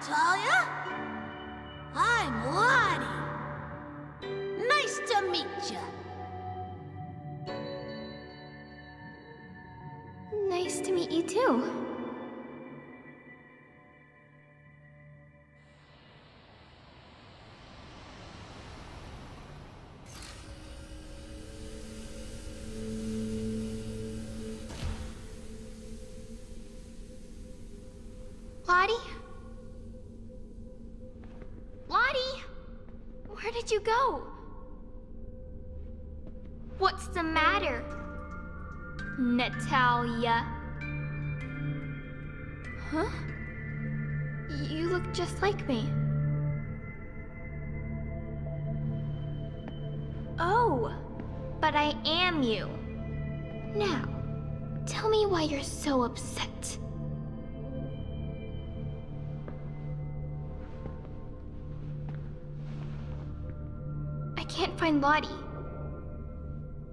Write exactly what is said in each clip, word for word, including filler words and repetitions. Natalia. I'm Wadi. Nice to meet you. Nice to meet you too. Lottie? Lottie? Where did you go? What's the matter? Natalia. Huh? You look just like me. Oh, but I am you. Now, tell me why you're so upset. Find Lottie.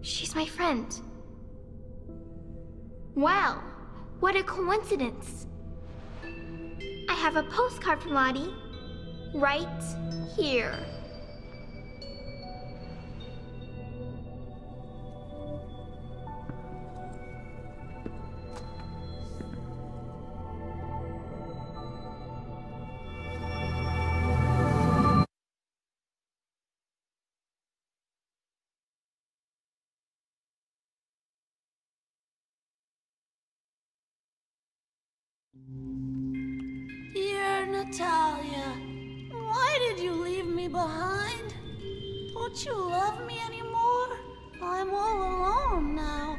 She's my friend. Wow, what a coincidence. I have a postcard from Lottie right here. Dear Natalia, why did you leave me behind? Don't you love me anymore? I'm all alone now.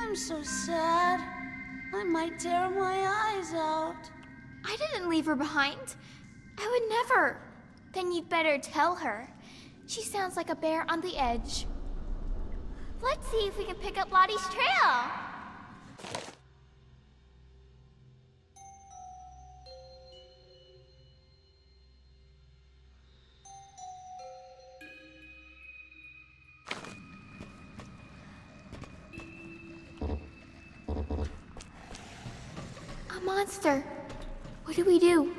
I'm so sad. I might tear my eyes out. I didn't leave her behind. I would never. Then you'd better tell her. She sounds like a bear on the edge. Let's see if we can pick up Lottie's trail. Monster. What do we do?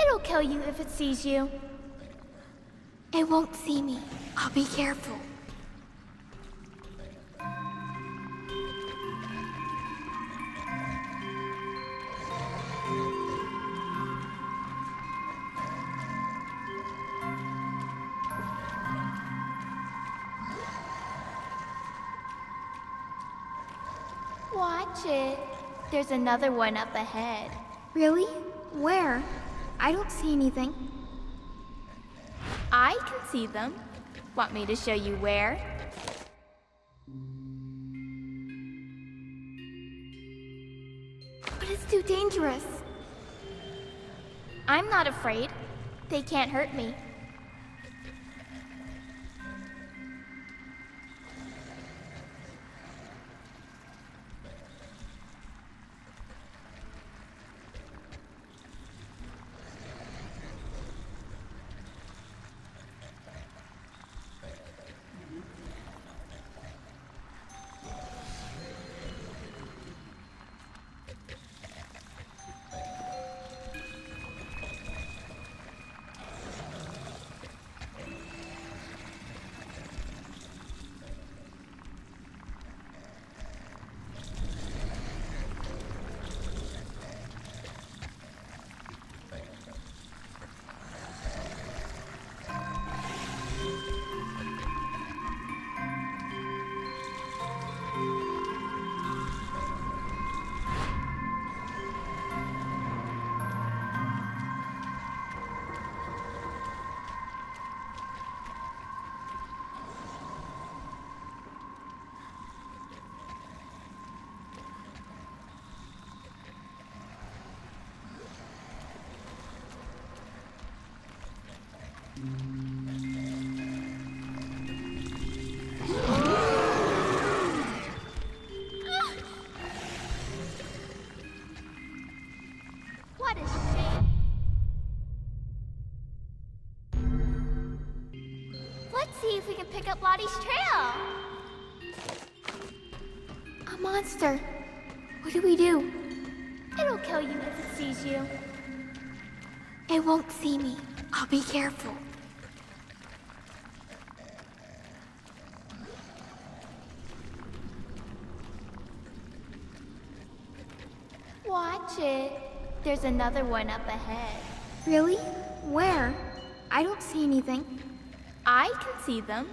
It'll kill you if it sees you. It won't see me. I'll be careful. Watch it. There's another one up ahead. Really? Where? I don't see anything. I can see them. Want me to show you where? But it's too dangerous. I'm not afraid. They can't hurt me. What a shame. Let's see if we can pick up Lottie's trail. A monster. What do we do? It'll kill you if it sees you. It won't see me. I'll be careful. Watch it. There's another one up ahead. Really? Where? I don't see anything. I can see them.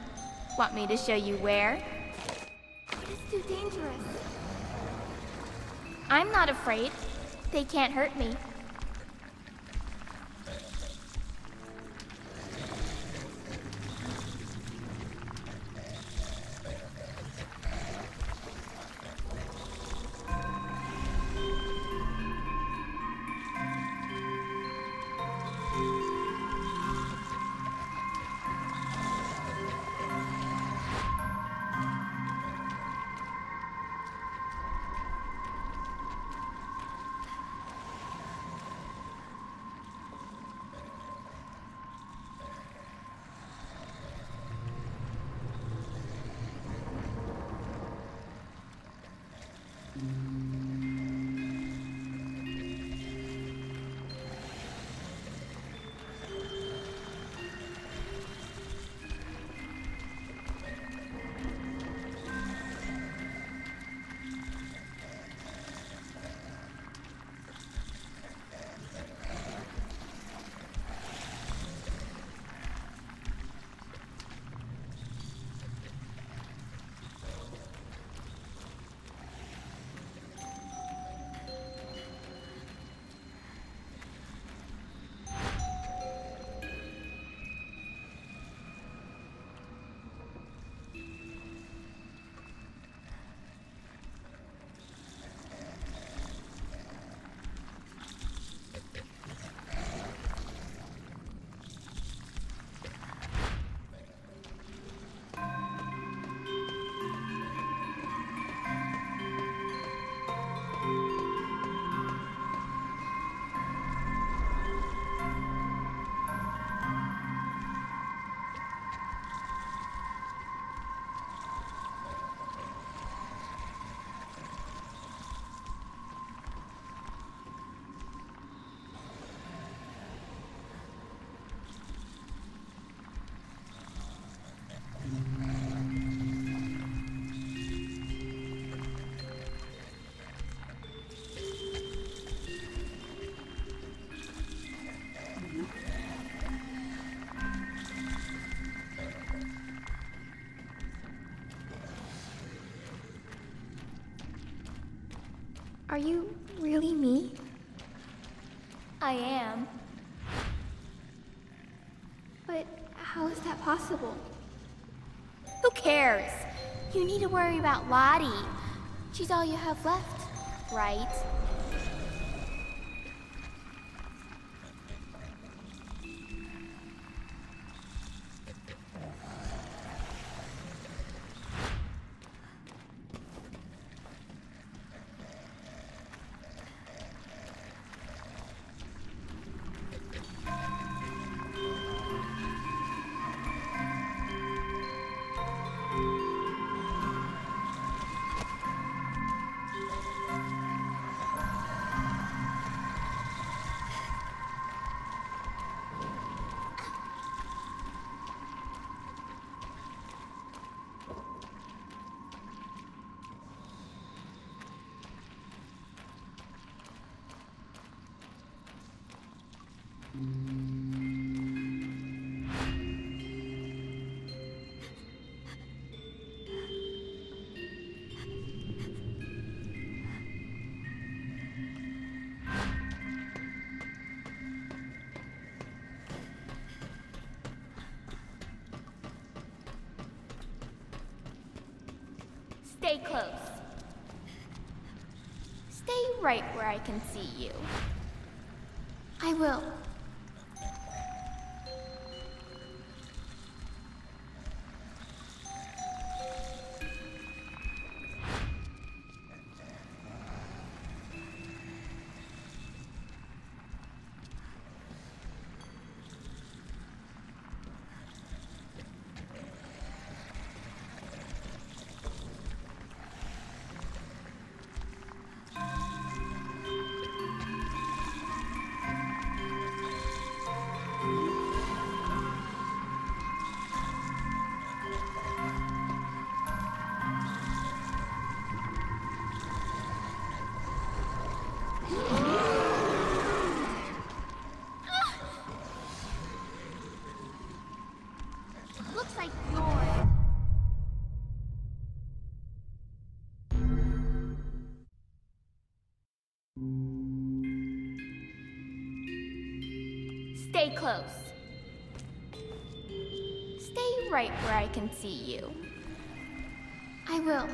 Want me to show you where? It is too dangerous. I'm not afraid. They can't hurt me. Are you really me? I am. But how is that possible? Who cares? You need to worry about Lottie. She's all you have left, right? Stay close. Stay right where I can see you. I will. Stay close. Stay right where I can see you. I will.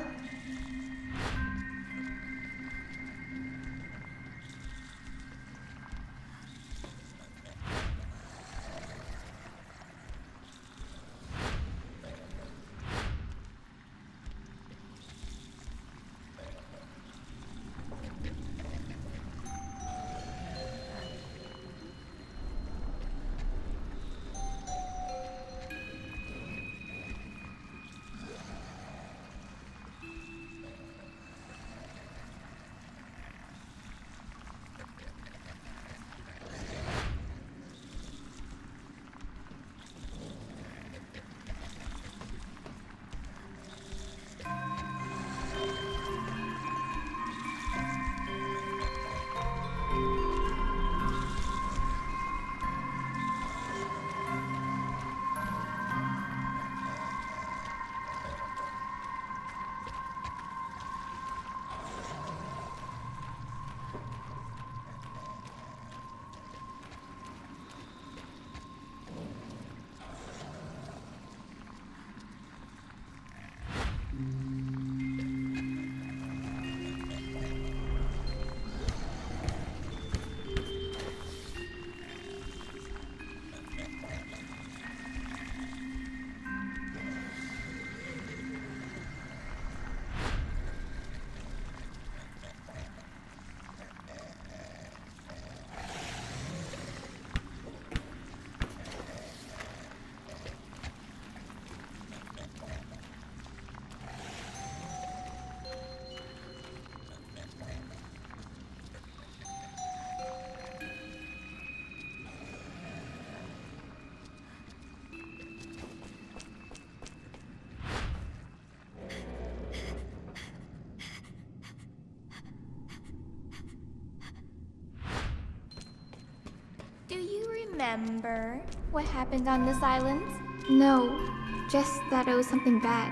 Remember what happened on this island? No, just that it was something bad.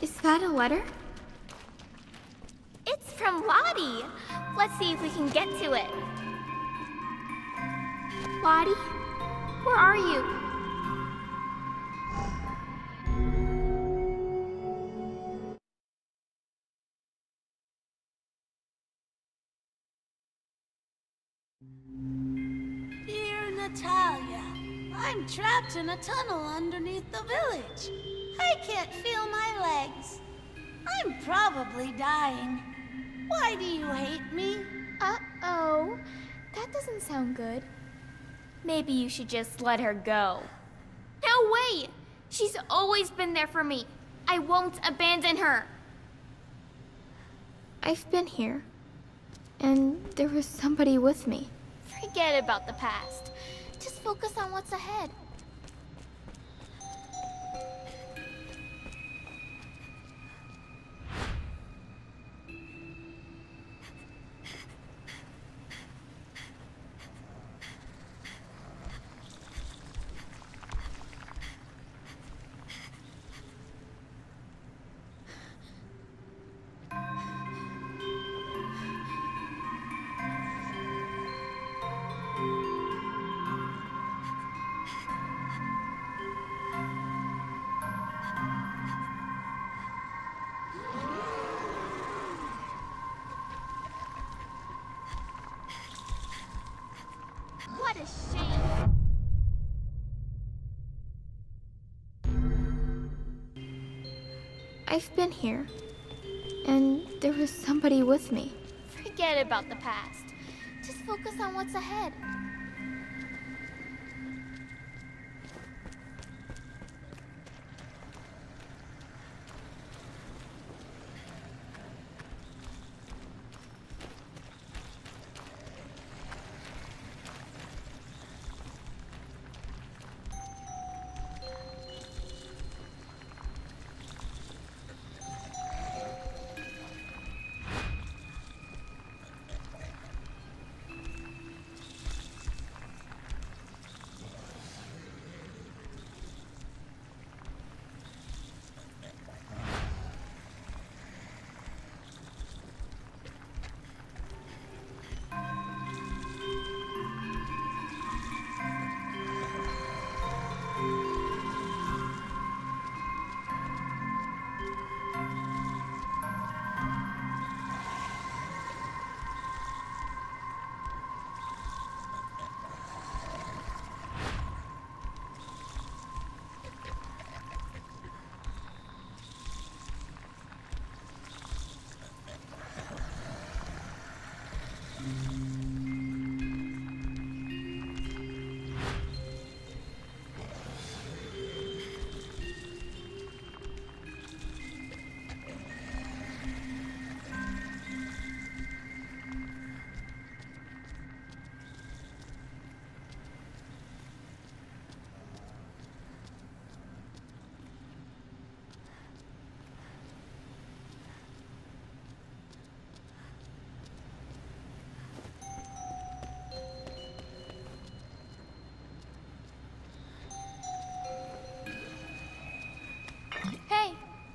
Is that a letter? It's from Lottie. Let's see if we can get to it. Lottie, where are you? Dear Natalia, I'm trapped in a tunnel underneath the village. I can't feel my legs. I'm probably dying. Why do you hate me? Uh-oh. That doesn't sound good. Maybe you should just let her go. No way! She's always been there for me. I won't abandon her. I've been here. And there was somebody with me. Forget about the past. Just focus on what's ahead. I've been here, and there was somebody with me. Forget about the past. Just focus on what's ahead.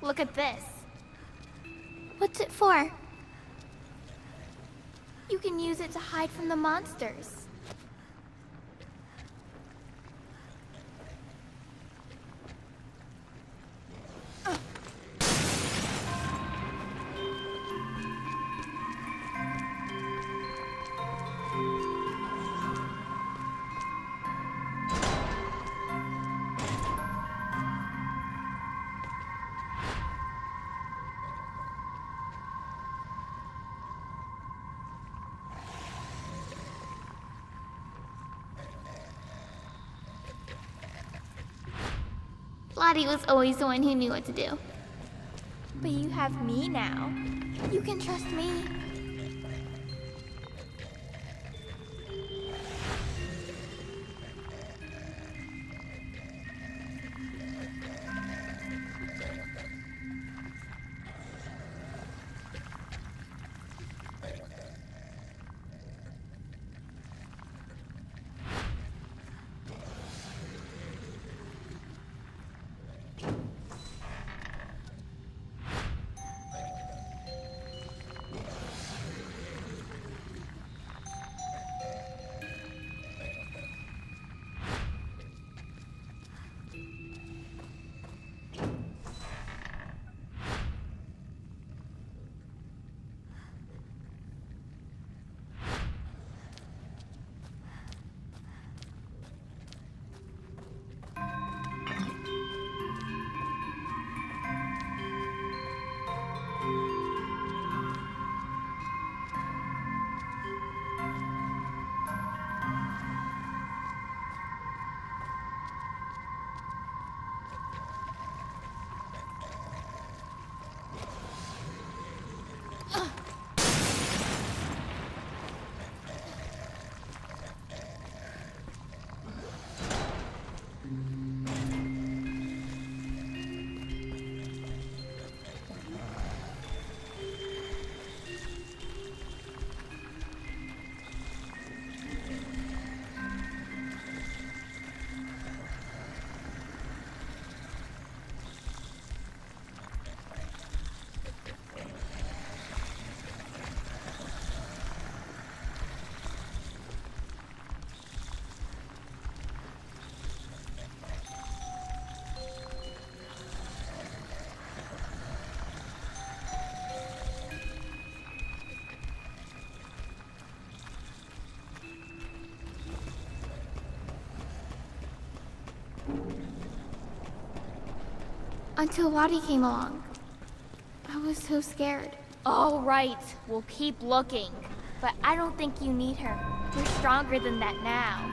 Look at this. What's it for? You can use it to hide from the monsters. Uh. Lottie was always the one who knew what to do. But you have me now. You can trust me. Until Wadi came along. I was so scared. All right, we'll keep looking. But I don't think you need her. We're stronger than that now.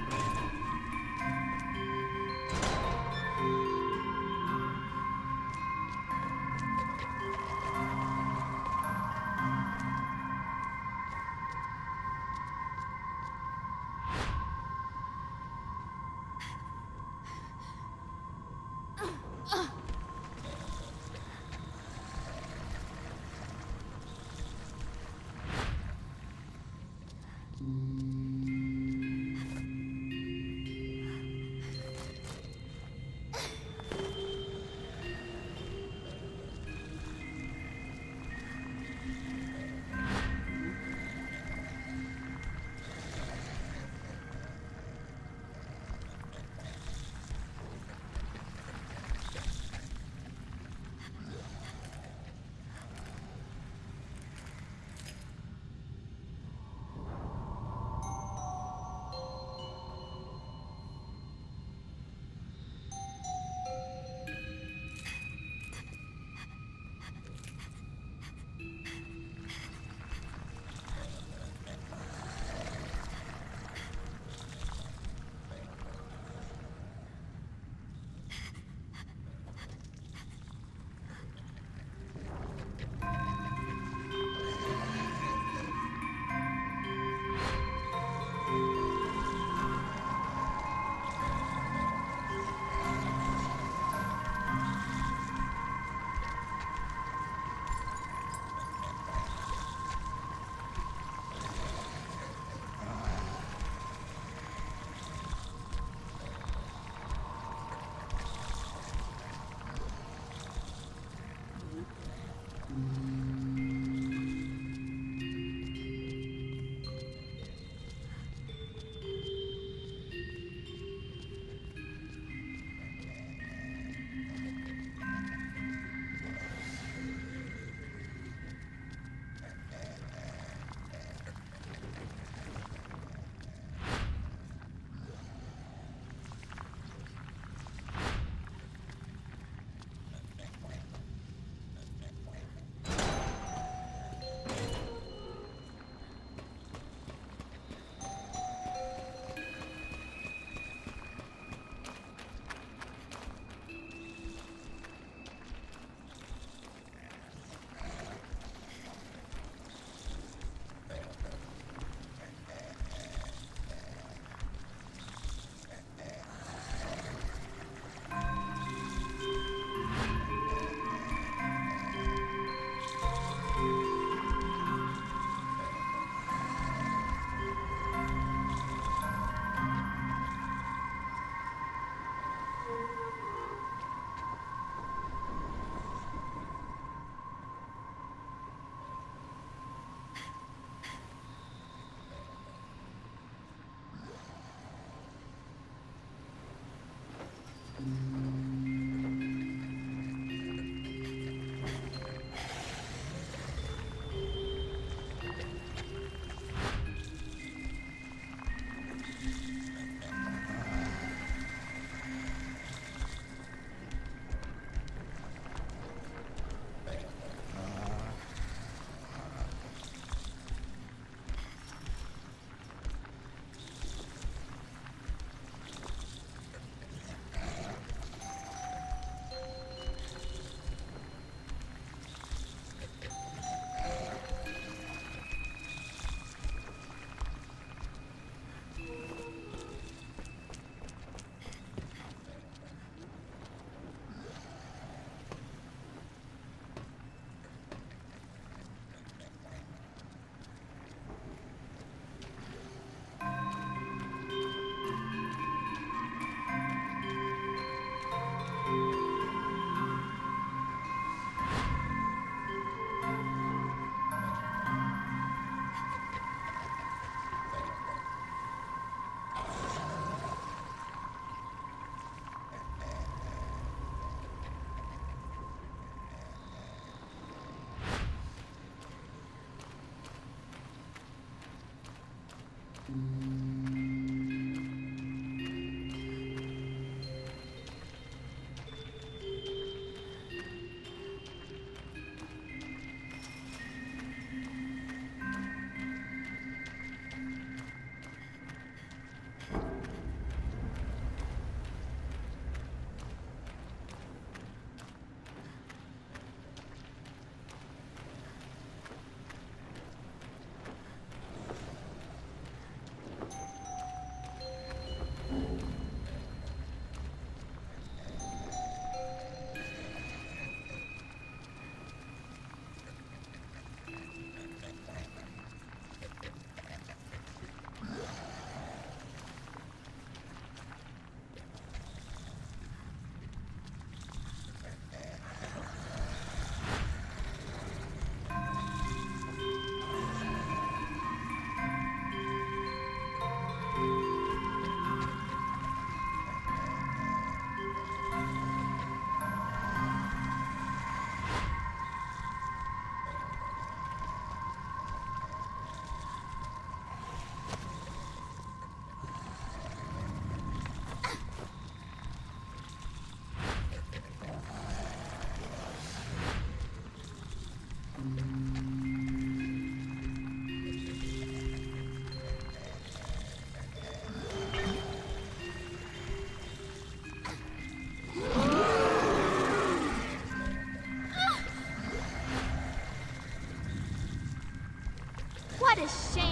What a shame.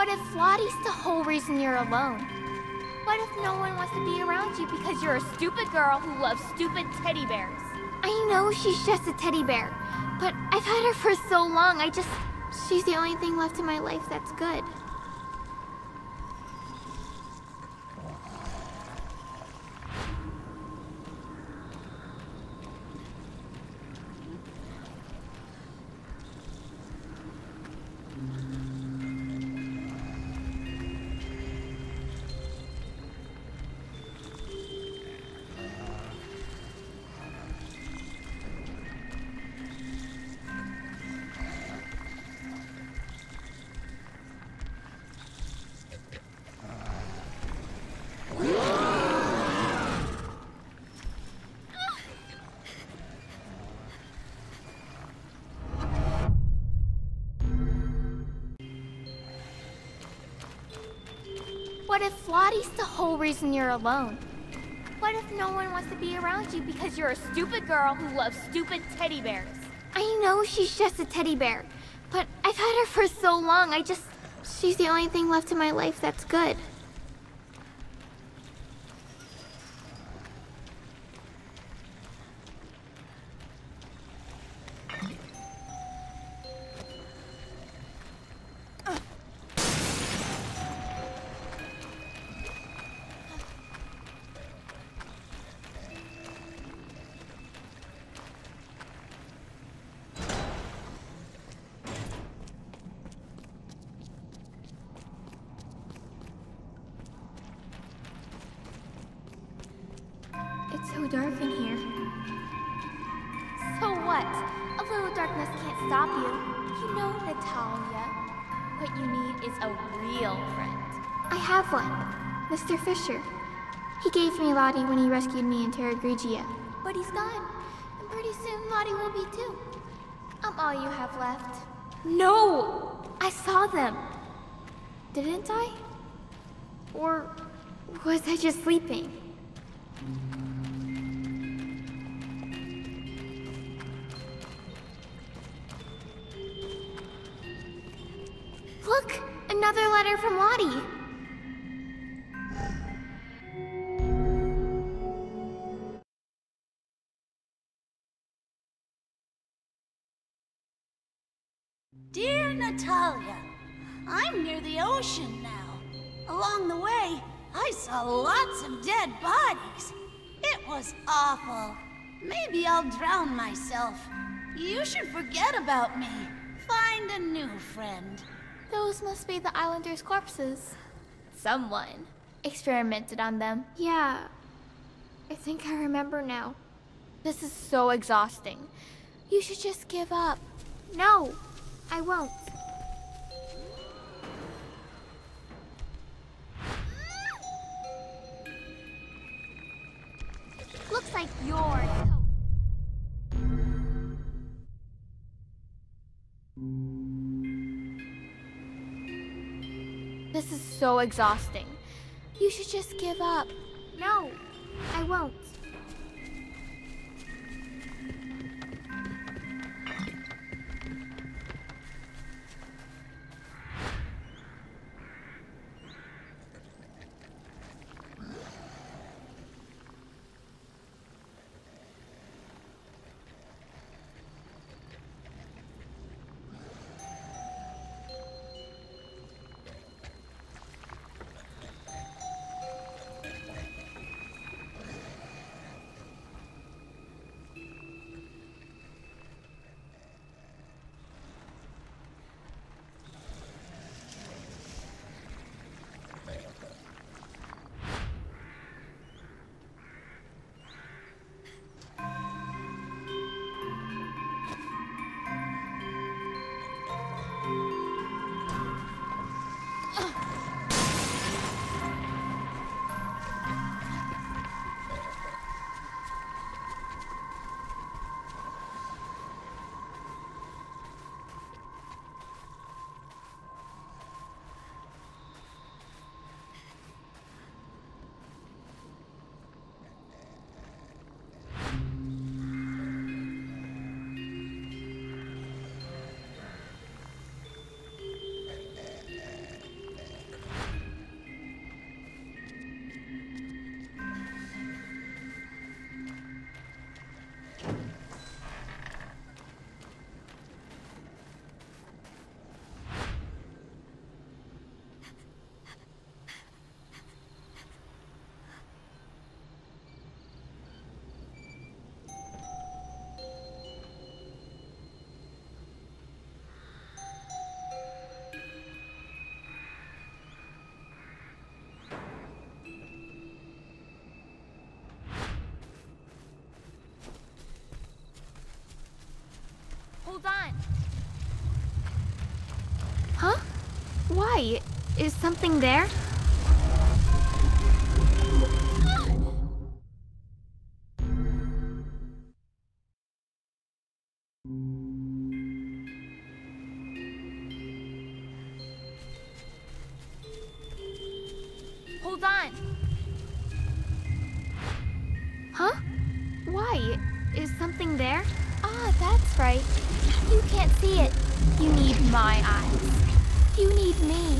What if Lottie's the whole reason you're alone? What if no one wants to be around you because you're a stupid girl who loves stupid teddy bears? I know she's just a teddy bear, but I've had her for so long, I just... she's the only thing left in my life that's good. What if Lottie's the whole reason you're alone? What if no one wants to be around you because you're a stupid girl who loves stupid teddy bears? I know she's just a teddy bear, but I've had her for so long, I just... she's the only thing left in my life that's good. It's so dark in here. So what? A little darkness can't stop you. You know, Natalia, what you need is a real friend. I have one. Mister Fisher. He gave me Lottie when he rescued me in Terra Grigia. But he's gone. And pretty soon Lottie will be too. I'm all you have left. No! I saw them. Didn't I? Or was I just sleeping? Look! Another letter from Wadi! Dear Natalia, I'm near the ocean now. Along the way, I saw lots of dead bodies. It was awful. Maybe I'll drown myself. You should forget about me. Find a new friend. Those must be the islanders' corpses. Someone experimented on them. Yeah, I think I remember now. This is so exhausting. You should just give up. No, I won't. Looks like yours. This is so exhausting. You should just give up. No, I won't. Why? Is something there? Hold on. Huh? Why? Is something there? Ah, that's right. You can't see it. You need my eyes. You need me.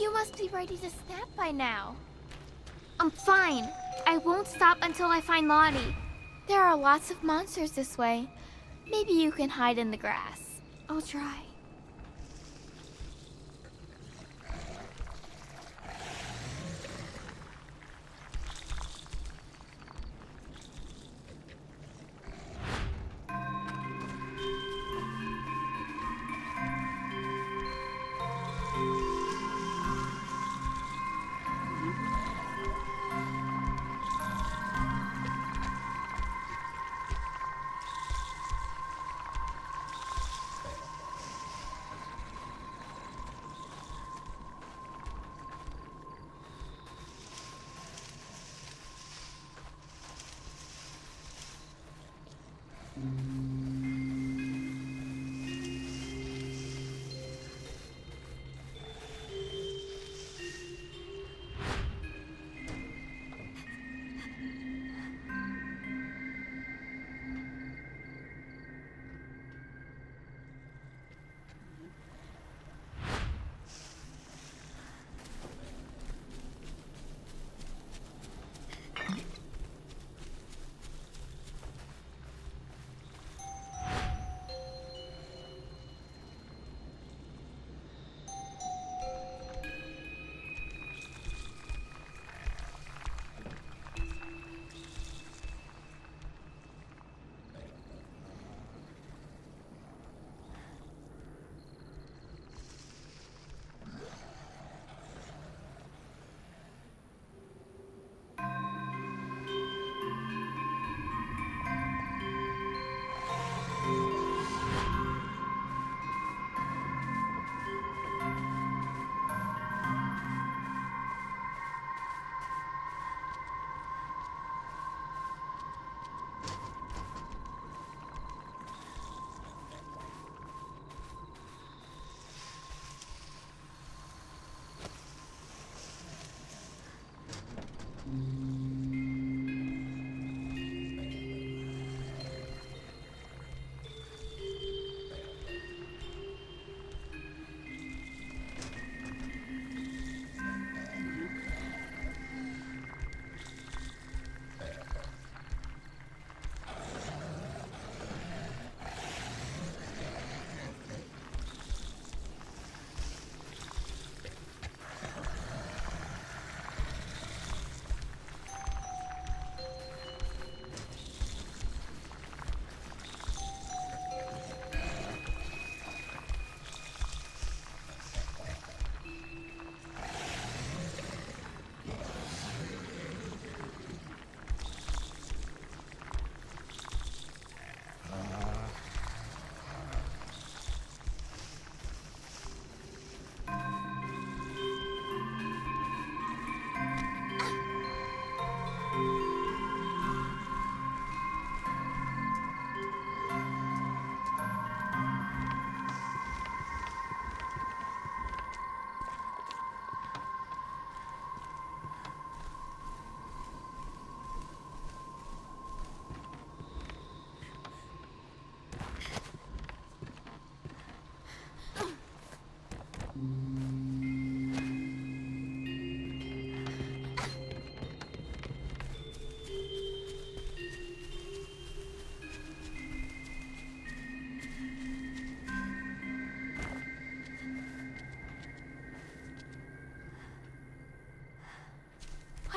You must be ready to snap by now. I'm fine. I won't stop until I find Lottie. There are lots of monsters this way. Maybe you can hide in the grass. I'll try.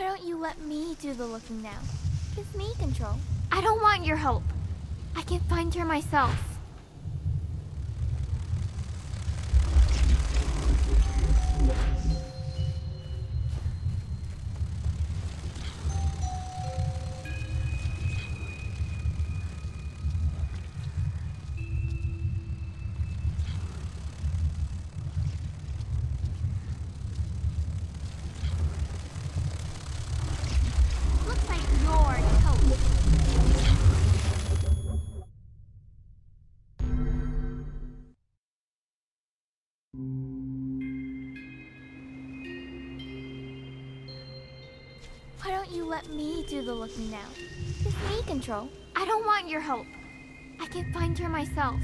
Why don't you let me do the looking now? Give me control. I don't want your help. I can find her myself. Let me do the looking now. Give me control. I don't want your help. I can find her myself.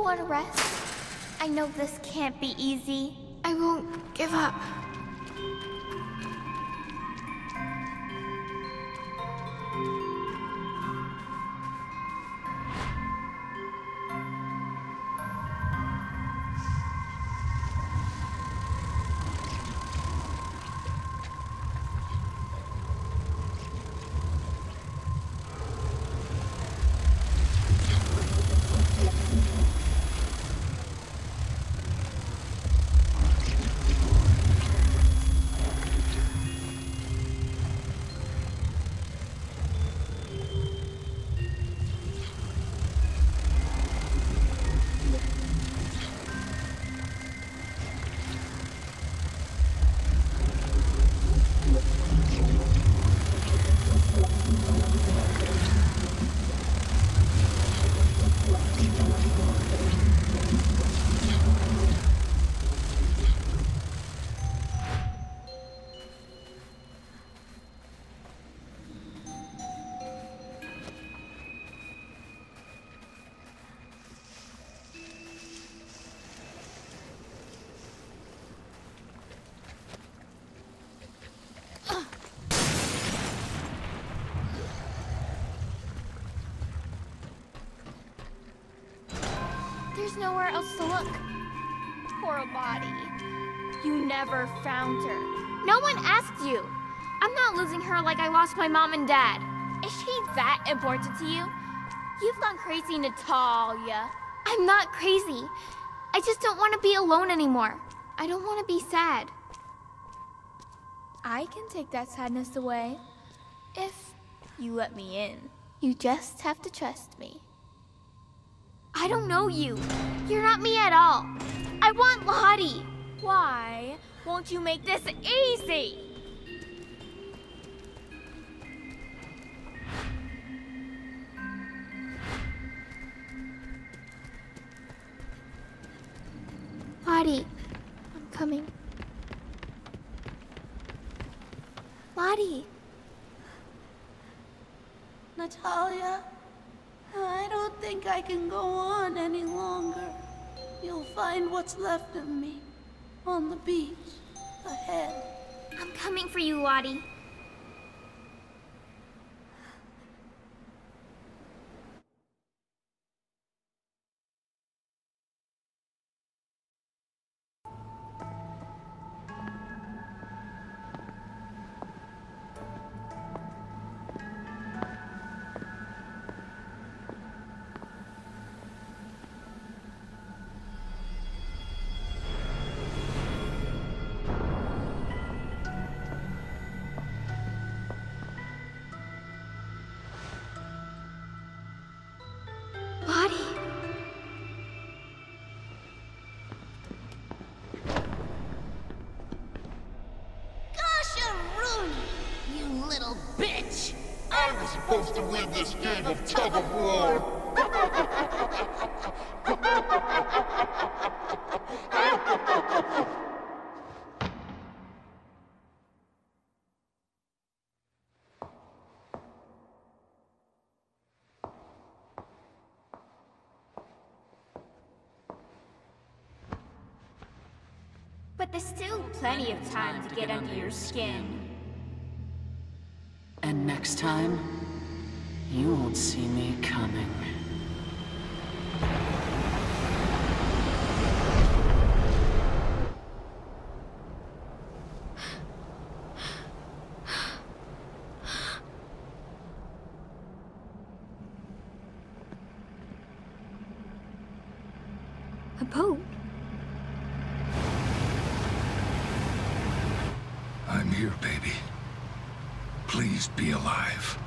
Want to rest? I know this can't be easy. I won't give up. There's nowhere else to look. Poor Wadi. You never found her. No one asked you. I'm not losing her like I lost my mom and dad. Is she that important to you? You've gone crazy, Natalia. I'm not crazy. I just don't want to be alone anymore. I don't want to be sad. I can take that sadness away, if you let me in. You just have to trust me. I don't know you. You're not me at all. I want Lottie. Why won't you make this easy? Lottie, I'm coming. Lottie. Natalia, I don't think I can go on any longer. You'll find what's left of me on the beach ahead. I'm coming for you, Lottie. To win this game of tug of war. But there's still plenty of time to get under your skin. And next time, you won't see me coming. A boat? I'm here, baby. Please be alive.